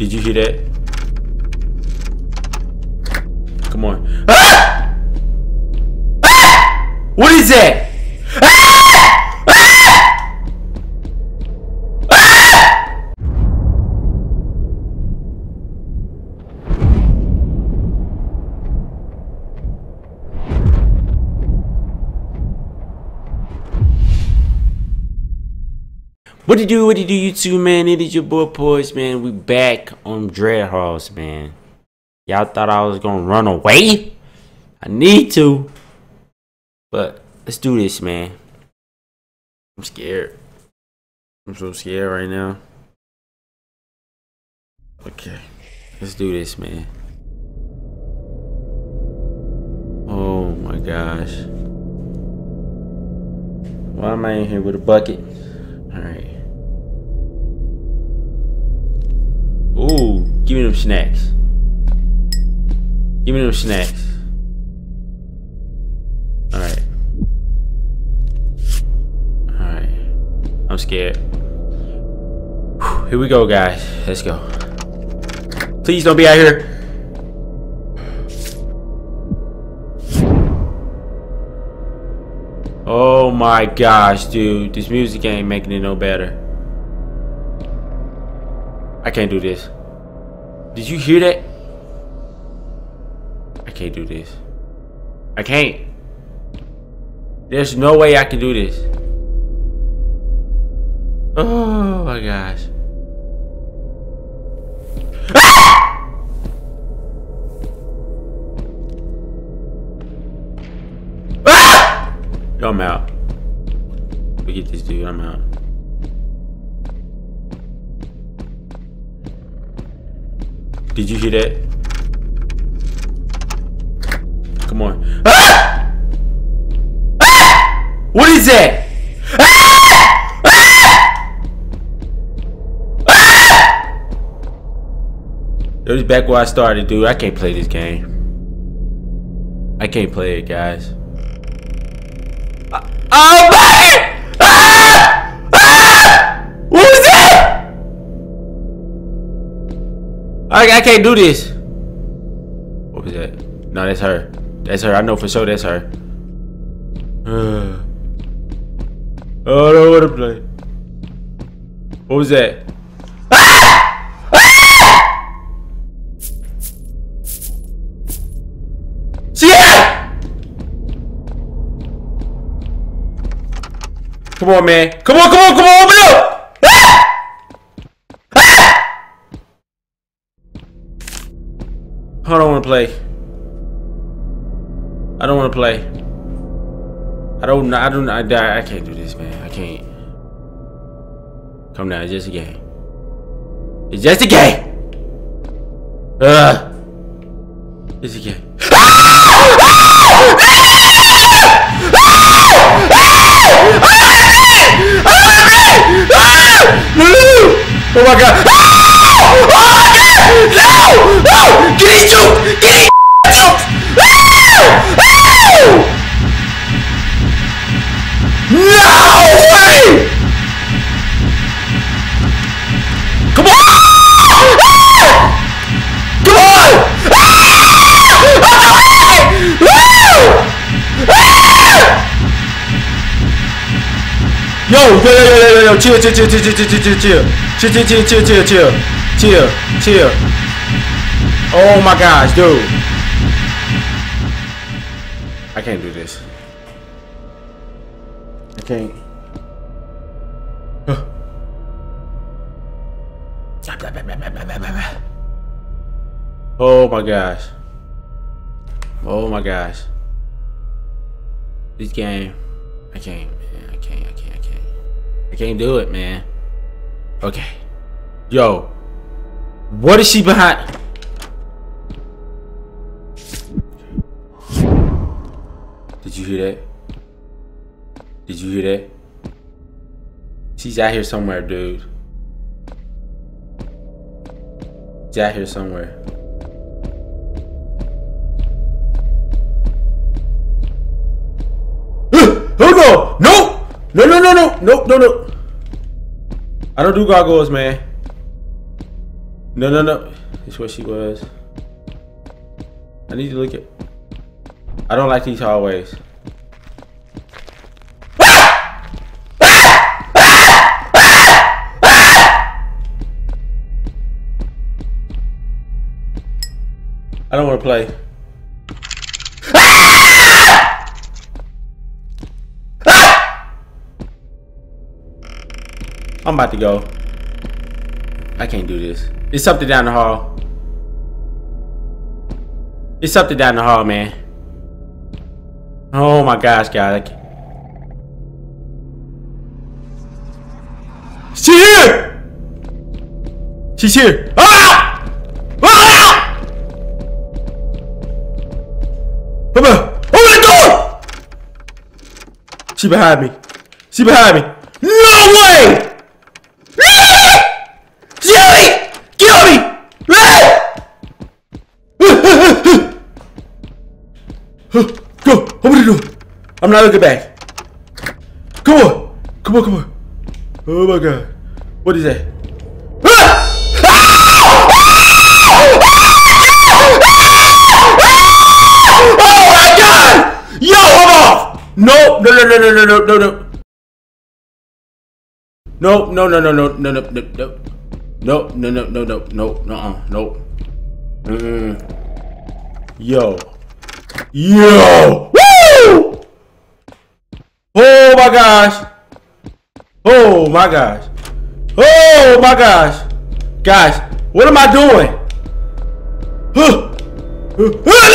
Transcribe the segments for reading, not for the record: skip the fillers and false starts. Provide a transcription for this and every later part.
Did you hear that? Come on. Ah! Ah! What is that? Ah! Ah! Ah! What do you do, YouTube, man? It is your boy POiiSED, man. We back on Dreadhalls, man. Y'all thought I was gonna run away? I need to. But let's do this, man. I'm scared. I'm so scared right now. Okay. Let's do this, man. Oh my gosh. Why am I in here with a bucket? Alright. Ooh, give me them snacks. Give me them snacks. Alright. I'm scared. Whew, here we go, guys. Let's go. Please don't be out here. Oh my gosh, dude. This music ain't making it no better. I can't do this. Did you hear that? I can't do this. I can't. There's no way I can do this. Oh my gosh. Ah! Ah! Yo, I'm out. We get this dude, I'm out. Did you hear that? Come on. Ah! Ah! What is that? It was back where I started, dude. I can't play this game. I can't play it, guys. Oh my! Ah! Ah! What was that? I can't do this. What was that? No, that's her. That's her. I know for sure that's her. Oh, I don't want to play. What was that? Come on, man. Come on, come on, come on, open up! Ah! Ah! I don't want to play. I don't want to play. I can't do this, man. I can't. Come down, it's just a game. It's just a game! It's a game. Ah! Ah! Ah! Ah! Ah! Ah! Oh my god! Oh my god! No! No! Get it, you! Get it! Yo, chill. Oh my gosh, dude. I can't do this. I can't. Oh my gosh. Oh my gosh. This game, I can't, man. I can't do it, man. Okay. Yo. What is she behind? Did you hear that? Did you hear that? She's out here somewhere, dude. She's out here somewhere. Oh no! No! No. I don't do gargoyles, man. No. It's where she was. I need to look at... I don't like these hallways. I don't want to play. I'm about to go. I can't do this. It's something down the hall. It's something down the hall, man. Oh my gosh, guys. She's here! She's here! Ah! Ah! Come on! Open the door! She behind me. She behind me. No way! Go! Open the door! I'm not looking back. Come on! Come on, come on! Oh my god. What is that? Oh my god! Yo, hold off! No. Yo. Yo! Woo! Oh my gosh! Oh my gosh! Oh my gosh! Guys, what am I doing? What am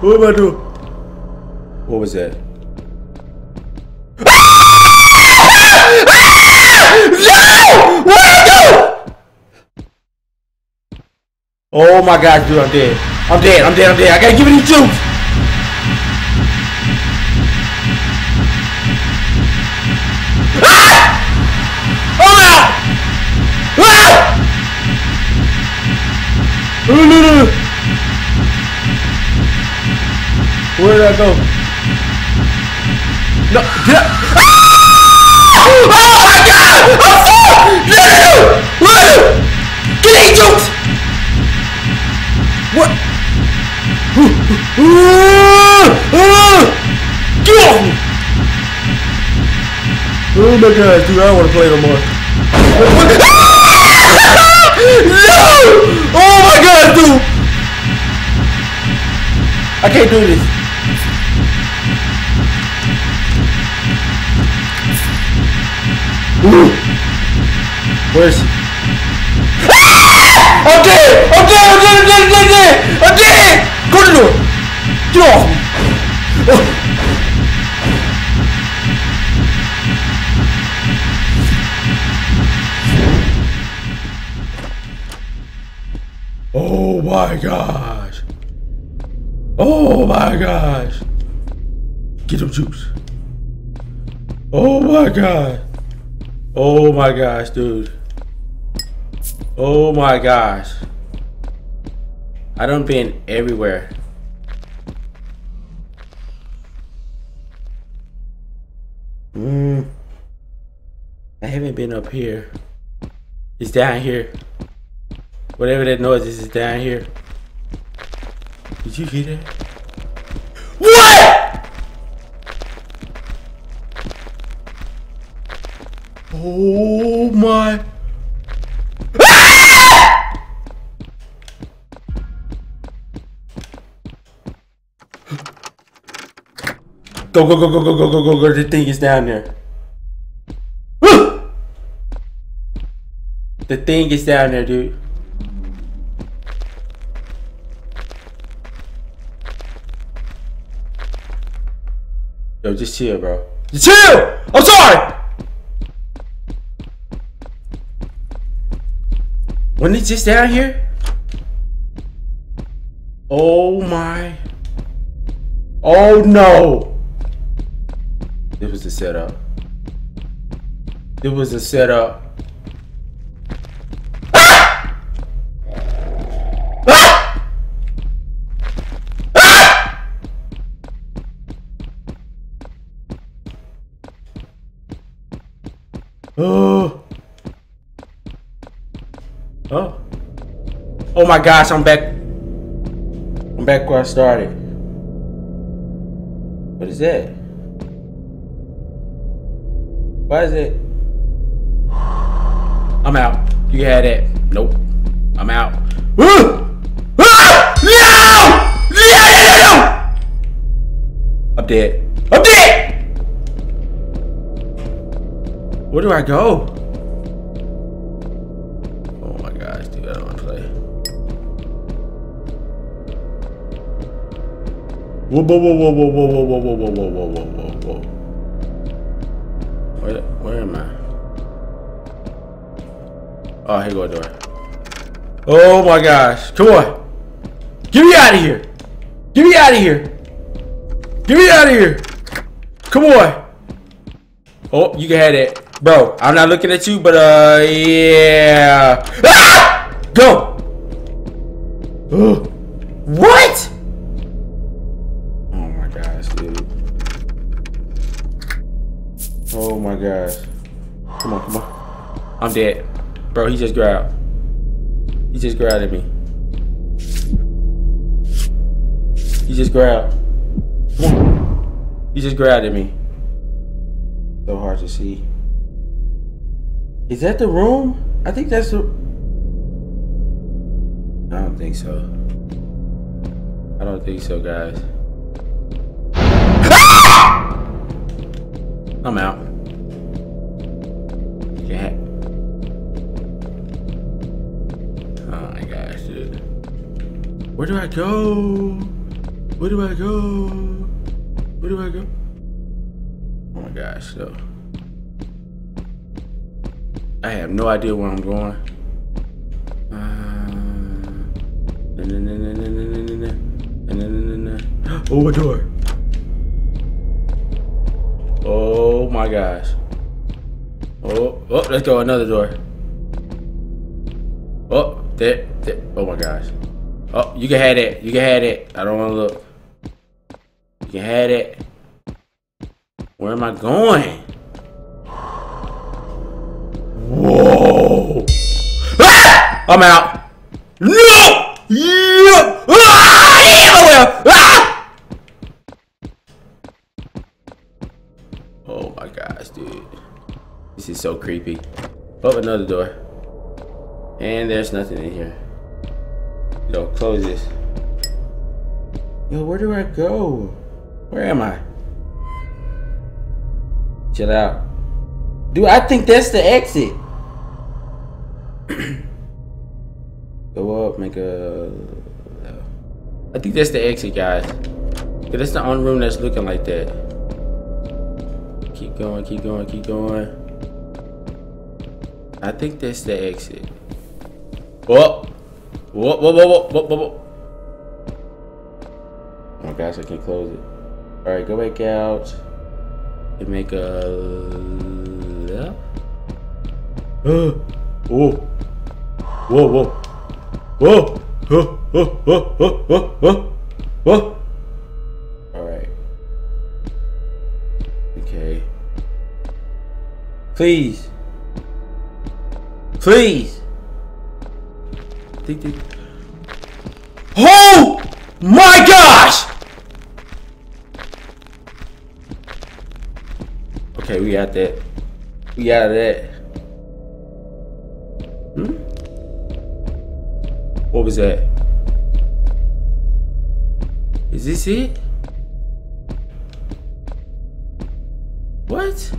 I doing? What was that? No! What are you? Oh my gosh, dude, I'm dead. I'm dead. I gotta give it a juice. Ah! Oh my god! Ah! No. Where did I go? No, did I? Ah! Oh my god! No! Get a juice! What? Get off me! Oh my god, dude, I don't want to play no more. No! Oh my god, dude! I can't do this. Where is he? I'm dead! Go to the door! Get off me! Oh. Oh my gosh! Oh my gosh! Get some juice! Oh my god! Oh my gosh, dude! Oh my gosh. I done been everywhere. I haven't been up here. It's down here. Whatever that noise is down here. Did you hear that? What? Oh my. Go, the thing is down there. The thing is down there, dude. Yo, just chill, bro. Just chill! I'm sorry! When it's just down here? Oh my. Oh no! It was a setup. It was a setup. Ah! Ah! Ah! Oh, Oh. Oh my gosh, I'm back. I'm back where I started. What is that? Why is it? I'm out. You can have that. Nope. I'm out. Woo! Ah! No! No! I'm dead. I'm dead! Where do I go? Oh my gosh, dude, I don't want to play. Whoa, whoa, whoa, whoa, whoa, whoa, whoa, whoa, whoa, whoa, whoa, whoa, whoa. Where am I? Oh, here go a door. Oh my gosh. Come on. Get me out of here. Get me out of here. Get me out of here. Come on. Oh, you can have that. Bro, I'm not looking at you, but yeah. Ah! Go. What? Oh my gosh, dude. Oh my gosh. Come on, come on. I'm dead. Bro, he just growled. He just growled at me. He just growled. He just growled at me. So hard to see. Is that the room? I think that's the... I don't think so. I don't think so, guys. I'm out. Yeah. Where do I go? Where do I go? Where do I go? Oh my gosh, so I have no idea where I'm going. Oh, a door. Oh my gosh. Oh, oh, let's go another door. Oh, there, there. Oh my gosh. Oh, you can have that. You can have that. I don't want to look. You can have that. Where am I going? Whoa! Ah! I'm out. No! Yeah! Ah! Yeah! Ah! Oh my gosh, dude! This is so creepy. Oh, another door. And there's nothing in here. Yo, close this. Yo, where do I go? Where am I? Chill out. Dude, I think that's the exit. Go up, make a... I think that's the exit, guys. Cause that's the only room that's looking like that. Keep going, keep going, keep going. I think that's the exit. Oh! Whoa, whoa, whoa, whoa, whoa, whoa. Oh my gosh, I can't close it. Alright, go back out. And make a left. Oh. Whoa. Whoa, whoa. Whoa. Whoa, whoa, whoa, whoa, whoa. Alright. Okay. Please. Please. Oh my gosh! Okay, we got that. We got that. Hmm? What was that? Is this it? What?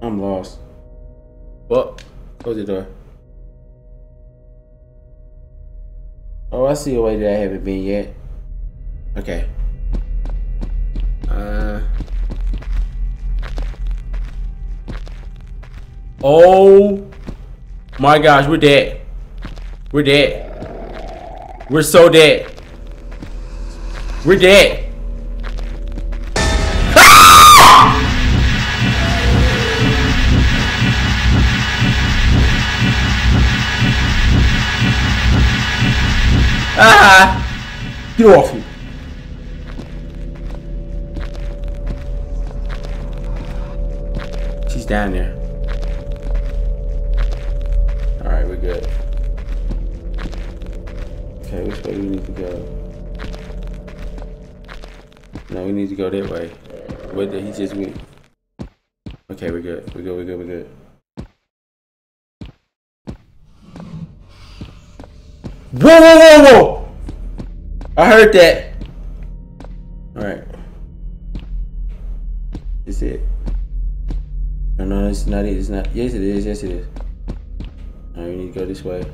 I'm lost. Well, close the door. Oh, I see a way that I haven't been yet. Okay. Oh my gosh, we're dead. We're dead. We're so dead. We're dead. Ah! Get off me. down there. Alright, we're good. Okay, which way do we need to go? No, we need to go that way. Where did he just went? Okay, we're good. We're good, we're good, we're good. Whoa, whoa, whoa, whoa! I heard that! Alright. Is it? No, no, it's not it. It's not. Yes, it is. Yes, it is. Alright, we need to go this way.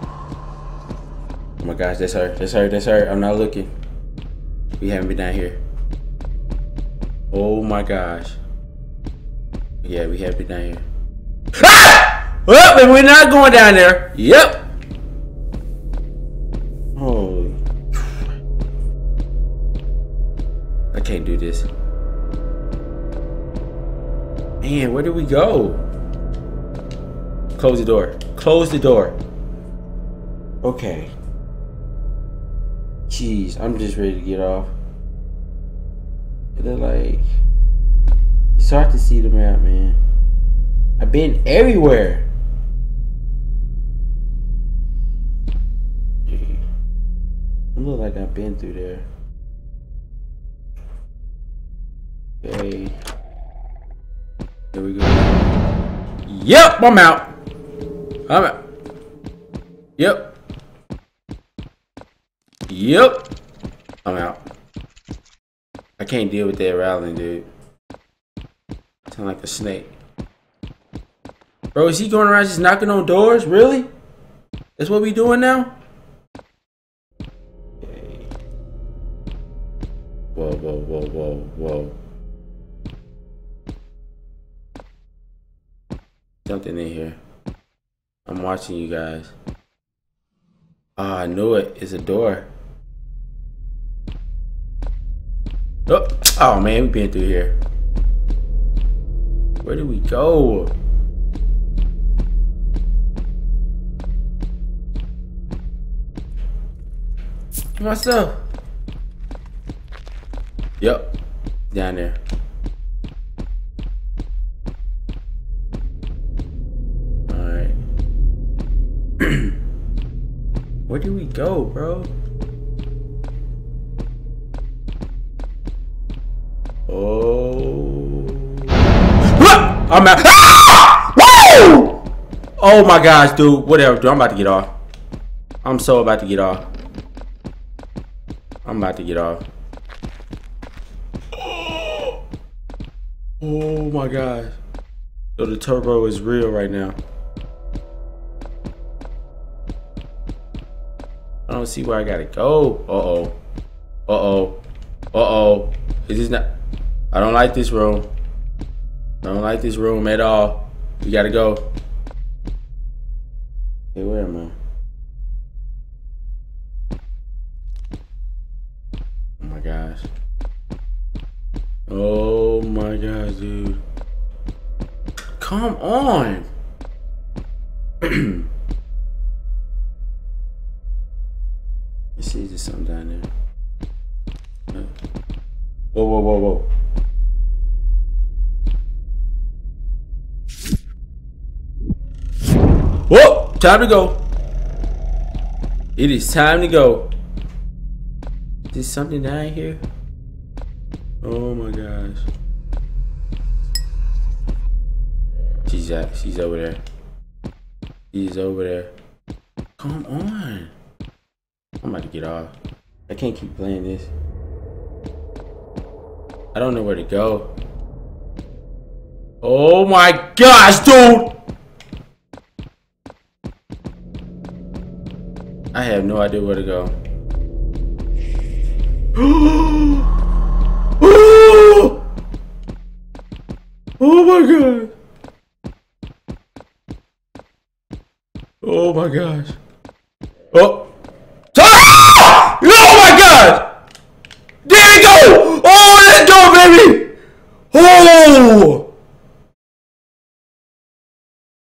Oh my gosh, that's her. That's her. That's her. I'm not looking. We haven't been down here. Oh my gosh. Yeah, we have been down here. Ah! Oh, and we're not going down there. Yep. Holy. I can't do this. Man, where do we go? Close the door. Close the door. Okay. Jeez, I'm just ready to get off. They're like, it's hard to see the map, man. I've been everywhere. Dude, I look like I've been through there. Okay. There we go. Yep, I'm out. I'm out. Yep. Yep. I'm out. I can't deal with that rattling, dude. Sound like a snake. Bro, is he going around just knocking on doors? Really? That's what we doing now? Okay. Whoa, whoa, whoa, whoa, whoa. Something in here. I'm watching you guys. Ah, I knew it. It's a door. Oh, oh man, we've been through here. Where do we go? Myself. Yep, down there. Where do we go, bro? Oh. I'm out. Ah! Woo! Oh my gosh, dude. Whatever, dude. I'm about to get off. I'm so about to get off. I'm about to get off. Oh my gosh. So the turbo is real right now. I don't see where I gotta go. Uh-oh. Uh-oh. Uh-oh. Is this not? I don't like this room. I don't like this room at all. We gotta go. Hey, where am I? Oh my gosh. Oh my gosh, dude. Come on. Let's see, there's something down there. No. Whoa, whoa, whoa, whoa. Whoa! Time to go. It is time to go. Is there something down here? Oh my gosh. She's out. She's over there. She's over there. Come on. I'm about to get off. I can't keep playing this. I don't know where to go. Oh my gosh, dude! I have no idea where to go. Oh my god! Oh my gosh. Oh! Oh my god! There we go! Oh, let's go, baby! Oh!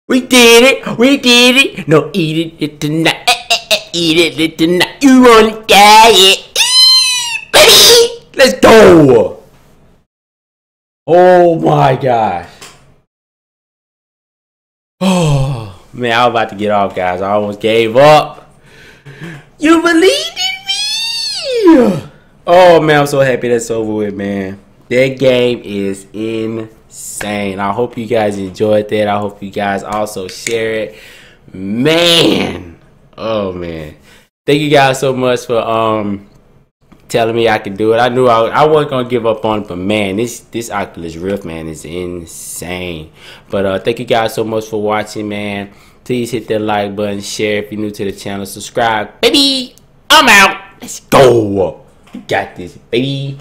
We did it! We did it! No, eat it tonight! Eat it tonight! You wanna die it! Baby! Let's go! Oh my gosh! Man, I was about to get off, guys. I almost gave up. You believed in me. Oh, man, I'm so happy that's over with, man. That game is insane. I hope you guys enjoyed that. I hope you guys also share it. Man. Oh, man. Thank you guys so much for telling me I could do it. I knew I wasn't gonna give up on it, but man, this Oculus Rift, man, is insane. But thank you guys so much for watching, man. Please hit that like button, share if you're new to the channel, subscribe, baby. I'm out. Let's go. We got this, baby.